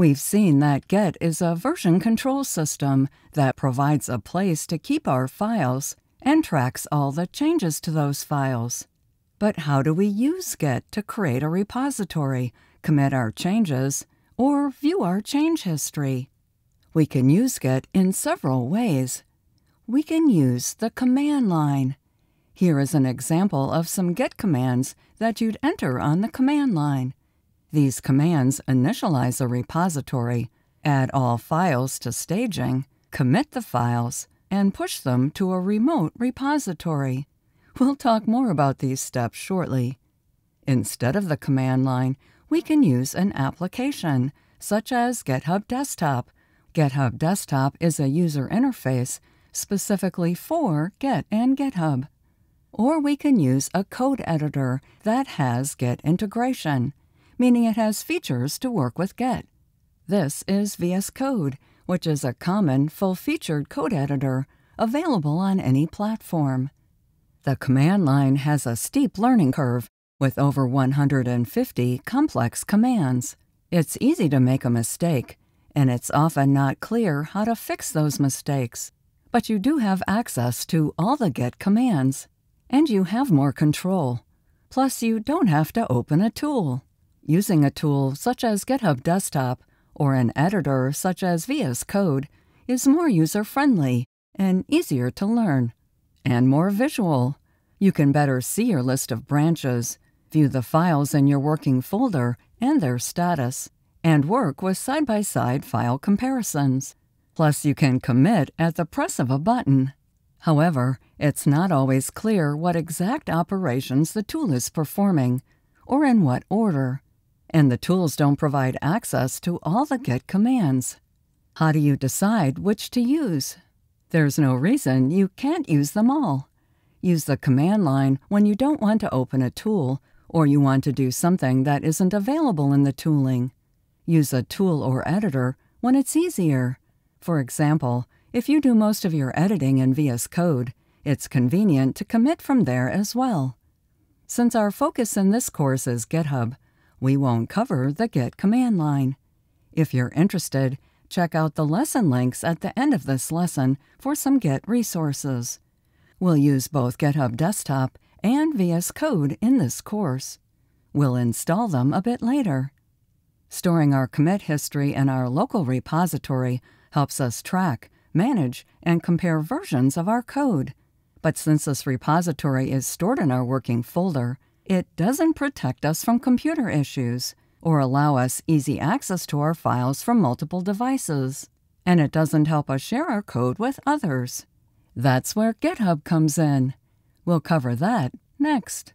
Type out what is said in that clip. We've seen that Git is a version control system that provides a place to keep our files and tracks all the changes to those files. But how do we use Git to create a repository, commit our changes, or view our change history? We can use Git in several ways. We can use the command line. Here is an example of some Git commands that you'd enter on the command line. These commands initialize a repository, add all files to staging, commit the files, and push them to a remote repository. We'll talk more about these steps shortly. Instead of the command line, we can use an application, such as GitHub Desktop. GitHub Desktop is a user interface specifically for Git and GitHub. Or we can use a code editor that has Git integration, meaning it has features to work with Git. This is VS Code, which is a common full-featured code editor available on any platform. The command line has a steep learning curve with over 150 complex commands. It's easy to make a mistake, and it's often not clear how to fix those mistakes. But you do have access to all the Git commands, and you have more control. Plus, you don't have to open a tool. Using a tool such as GitHub Desktop or an editor such as VS Code is more user-friendly and easier to learn, and more visual. You can better see your list of branches, view the files in your working folder and their status, and work with side-by-side file comparisons. Plus, you can commit at the press of a button. However, it's not always clear what exact operations the tool is performing or in what order, and the tools don't provide access to all the Git commands. How do you decide which to use? There's no reason you can't use them all. Use the command line when you don't want to open a tool or you want to do something that isn't available in the tooling. Use a tool or editor when it's easier. For example, if you do most of your editing in VS Code, it's convenient to commit from there as well. Since our focus in this course is GitHub, we won't cover the Git command line. If you're interested, check out the lesson links at the end of this lesson for some Git resources. We'll use both GitHub Desktop and VS Code in this course. We'll install them a bit later. Storing our commit history in our local repository helps us track, manage, and compare versions of our code. But since this repository is stored in our working folder, it doesn't protect us from computer issues or allow us easy access to our files from multiple devices, and it doesn't help us share our code with others. That's where GitHub comes in. We'll cover that next.